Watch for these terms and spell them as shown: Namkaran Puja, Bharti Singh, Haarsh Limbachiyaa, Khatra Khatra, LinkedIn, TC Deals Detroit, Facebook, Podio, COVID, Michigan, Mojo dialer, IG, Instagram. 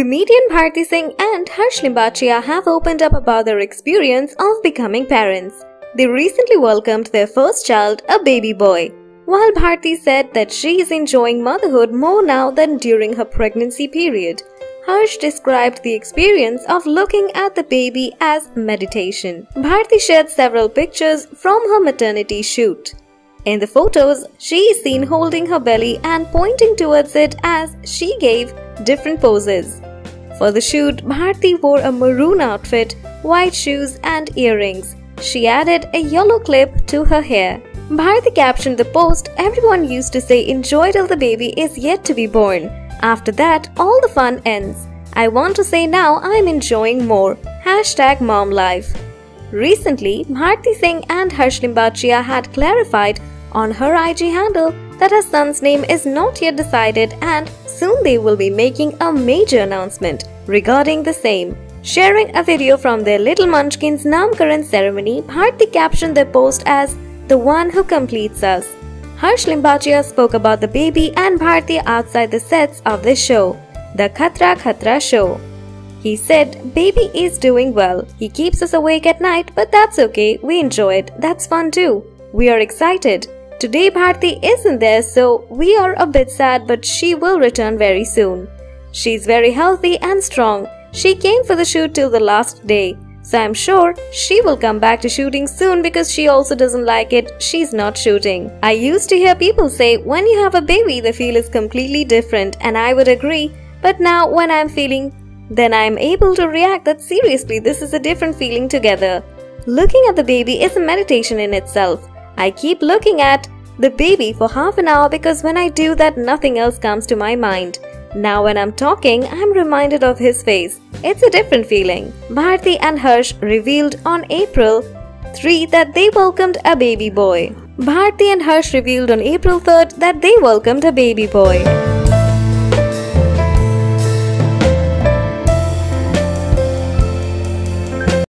Comedian Bharti Singh and Haarsh Limbachiyaa have opened up about their experience of becoming parents. They recently welcomed their first child, a baby boy. While Bharti said that she is enjoying motherhood more now than during her pregnancy period, Haarsh described the experience of looking at the baby as meditation. Bharti shared several pictures from her maternity shoot. In the photos, she is seen holding her belly and pointing towards it as she gave different poses. For the shoot, Bharti wore a maroon outfit, white shoes and earrings. She added a yellow clip to her hair. Bharti captioned the post, "Everyone used to say enjoy till the baby is yet to be born. After that, all the fun ends. I want to say now I'm enjoying more. #MomLife. Recently, Bharti Singh and Haarsh Limbachiyaa had clarified on her IG handle that her son's name is not yet decided and soon they will be making a major announcement regarding the same. Sharing a video from their Little Munchkin's Namkaran ceremony, Bharti captioned their post as "The one who completes us." Haarsh Limbachiyaa spoke about the baby and Bharti outside the sets of the show, the Khatra Khatra show. He said, "Baby is doing well. He keeps us awake at night, but that's okay. We enjoy it. That's fun too. We are excited. Today Bharti isn't there, so we are a bit sad, but she will return very soon. She's very healthy and strong. She came for the shoot till the last day, so I'm sure she will come back to shooting soon because she also doesn't like it. She's not shooting. I used to hear people say when you have a baby, the feel is completely different, and I would agree. But now when I'm feeling, then I'm able to react that seriously this is a different feeling together. Looking at the baby is a meditation in itself. I keep looking at the baby for half an hour because when I do that, nothing else comes to my mind. Now when I'm talking, I'm reminded of his face. It's a different feeling." Bharti and Haarsh revealed on April 3 that they welcomed a baby boy.